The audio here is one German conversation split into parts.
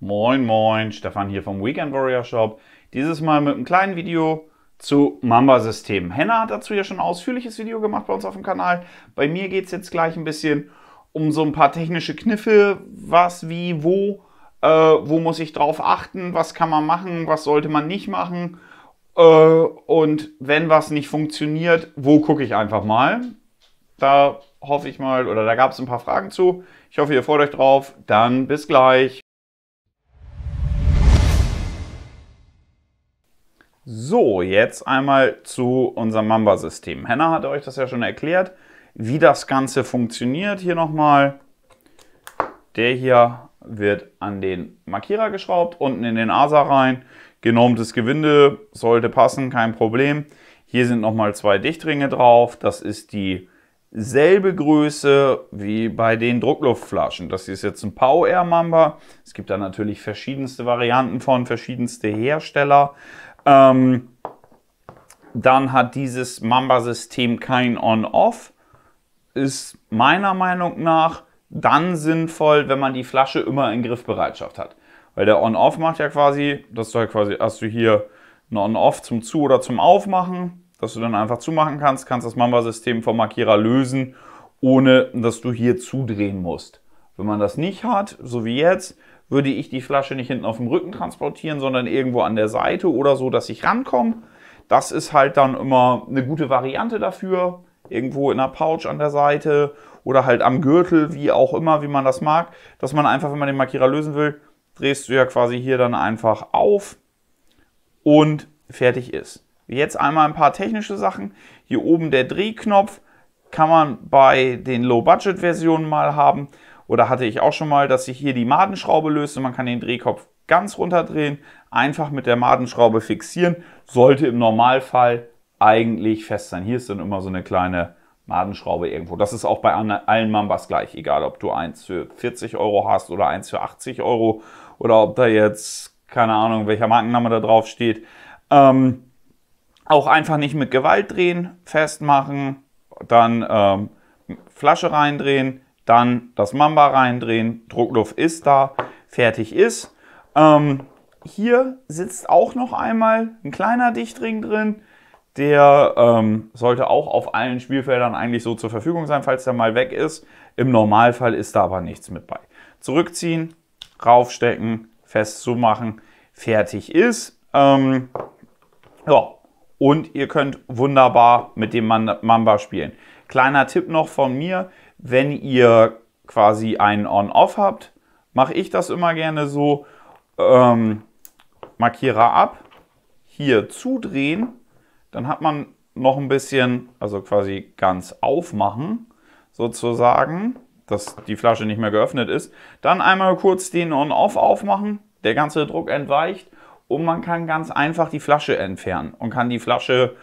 Moin Moin, Stefan hier vom Weekend Warrior Shop. Dieses Mal mit einem kleinen Video zu Mamba-Systemen. Hannah hat dazu ja schon ein ausführliches Video gemacht bei uns auf dem Kanal. Bei mir geht es jetzt gleich ein bisschen um so ein paar technische Kniffe, was, wie, wo, wo muss ich drauf achten, was kann man machen, was sollte man nicht machen und wenn was nicht funktioniert, wo gucke ich einfach mal. Da hoffe ich mal, oder da gab es ein paar Fragen zu. Ich hoffe, ihr freut euch drauf. Dann bis gleich. So, jetzt einmal zu unserem Mamba-System. Hannah hat euch das ja schon erklärt, wie das Ganze funktioniert. Hier nochmal, der hier wird an den Markierer geschraubt, unten in den ASA rein. Genormtes Gewinde sollte passen, kein Problem. Hier sind nochmal zwei Dichtringe drauf. Das ist dieselbe Größe wie bei den Druckluftflaschen. Das hier ist jetzt ein Power-Air-Mamba. Es gibt da natürlich verschiedenste Varianten von, verschiedenste Hersteller. Dann hat dieses Mamba-System kein On-Off, ist meiner Meinung nach dann sinnvoll, wenn man die Flasche immer in Griffbereitschaft hat. Weil der On-Off macht ja quasi, dass du halt quasi, hast du hier ein On-Off zum Zu- oder zum Aufmachen, dass du dann einfach zumachen kannst, kannst das Mamba-System vom Markierer lösen, ohne dass du hier zudrehen musst. Wenn man das nicht hat, so wie jetzt, würde ich die Flasche nicht hinten auf dem Rücken transportieren, sondern irgendwo an der Seite oder so, dass ich rankomme. Das ist halt dann immer eine gute Variante dafür. Irgendwo in der Pouch an der Seite oder halt am Gürtel, wie auch immer, wie man das mag. Dass man einfach, wenn man den Markierer lösen will, drehst du ja quasi hier dann einfach auf und fertig ist. Jetzt einmal ein paar technische Sachen. Hier oben der Drehknopf kann man bei den Low-Budget-Versionen mal haben. Oder hatte ich auch schon mal, dass sich hier die Madenschraube löst und man kann den Drehkopf ganz runterdrehen, einfach mit der Madenschraube fixieren, sollte im Normalfall eigentlich fest sein. Hier ist dann immer so eine kleine Madenschraube irgendwo. Das ist auch bei allen Mambas gleich, egal ob du eins für 40 Euro hast oder eins für 80 Euro oder ob da jetzt, keine Ahnung, welcher Markenname da drauf steht. Auch einfach nicht mit Gewalt drehen, festmachen, dann Flasche reindrehen, dann das Mamba reindrehen, Druckluft ist da, fertig ist. Hier sitzt auch noch einmal ein kleiner Dichtring drin, der sollte auch auf allen Spielfeldern eigentlich so zur Verfügung sein, falls der mal weg ist. Im Normalfall ist da aber nichts mit bei. Zurückziehen, raufstecken, festzumachen, fertig ist. Ja. Und ihr könnt wunderbar mit dem Mamba spielen. Kleiner Tipp noch von mir, wenn ihr quasi einen On-Off habt, mache ich das immer gerne so, Markierer ab, hier zudrehen, dann hat man noch ein bisschen, also quasi ganz aufmachen, sozusagen, dass die Flasche nicht mehr geöffnet ist. Dann einmal kurz den On-Off aufmachen, der ganze Druck entweicht und man kann ganz einfach die Flasche entfernen und kann die Flasche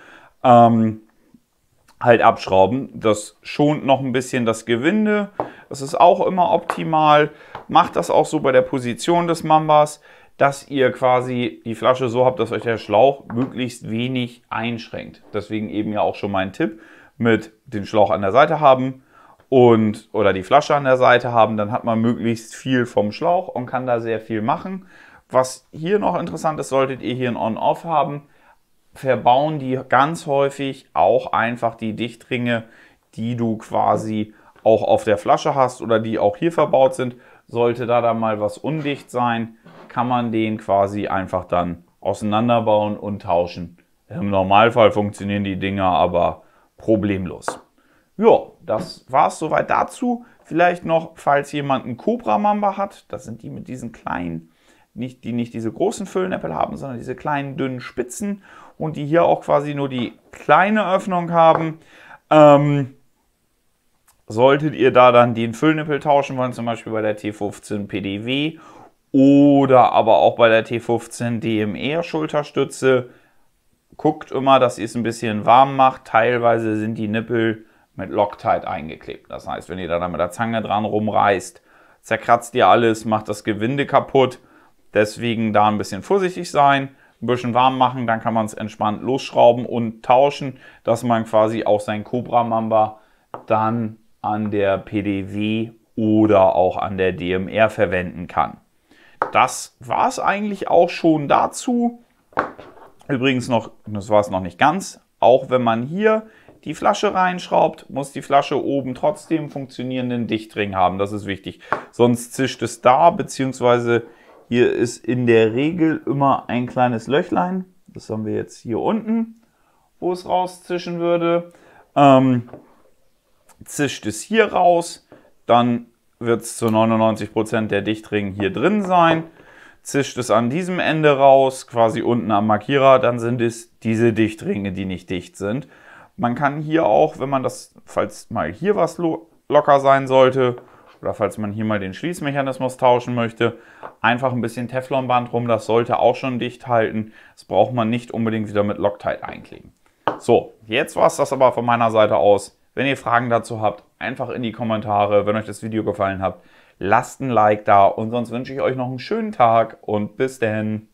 halt abschrauben. Das schont noch ein bisschen das Gewinde. Das ist auch immer optimal. Macht das auch so bei der Position des Mambas, dass ihr quasi die Flasche so habt, dass euch der Schlauch möglichst wenig einschränkt. Deswegen eben ja auch schon mein Tipp mit den Schlauch an der Seite haben und oder die Flasche an der Seite haben. Dann hat man möglichst viel vom Schlauch und kann da sehr viel machen. Was hier noch interessant ist, solltet ihr hier ein On-Off haben, verbauen die ganz häufig auch einfach die Dichtringe, die du quasi auch auf der Flasche hast oder die auch hier verbaut sind. Sollte da dann mal was undicht sein, kann man den quasi einfach dann auseinanderbauen und tauschen. Im Normalfall funktionieren die Dinger aber problemlos. Ja, das war es soweit dazu. Vielleicht noch, falls jemand einen Cobra-Mamba hat, das sind die mit diesen kleinen, die nicht diese großen Füllnäppel haben, sondern diese kleinen, dünnen Spitzen und die hier auch quasi nur die kleine Öffnung haben. Solltet ihr da dann den Füllnippel tauschen wollen, zum Beispiel bei der T15 PDW oder aber auch bei der T15 DMR Schulterstütze, guckt immer, dass ihr es ein bisschen warm macht. Teilweise sind die Nippel mit Loctite eingeklebt. Das heißt, wenn ihr da dann mit der Zange dran rumreißt, zerkratzt ihr alles, macht das Gewinde kaputt. Deswegen da ein bisschen vorsichtig sein, ein bisschen warm machen, dann kann man es entspannt losschrauben und tauschen, dass man quasi auch sein Cobra-Mamba dann an der PDW oder auch an der DMR verwenden kann. das war es eigentlich auch schon dazu. Übrigens noch, das war es noch nicht ganz, auch wenn man hier die Flasche reinschraubt, muss die Flasche oben trotzdem funktionierenden Dichtring haben. Das ist wichtig, sonst zischt es da, beziehungsweise hier ist in der Regel immer ein kleines Löchlein. Das haben wir jetzt hier unten, wo es rauszischen würde. Zischt es hier raus, dann wird es zu 99% der Dichtring hier drin sein. Zischt es an diesem Ende raus, quasi unten am Markierer, dann sind es diese Dichtringe, die nicht dicht sind. Man kann hier auch, wenn man das, falls mal hier was locker sein sollte oder falls man hier mal den Schließmechanismus tauschen möchte, einfach ein bisschen Teflonband rum, das sollte auch schon dicht halten. Das braucht man nicht unbedingt wieder mit Loctite einkleben. So, jetzt war es das aber von meiner Seite aus. Wenn ihr Fragen dazu habt, einfach in die Kommentare. Wenn euch das Video gefallen hat, lasst ein Like da und sonst wünsche ich euch noch einen schönen Tag und bis dann.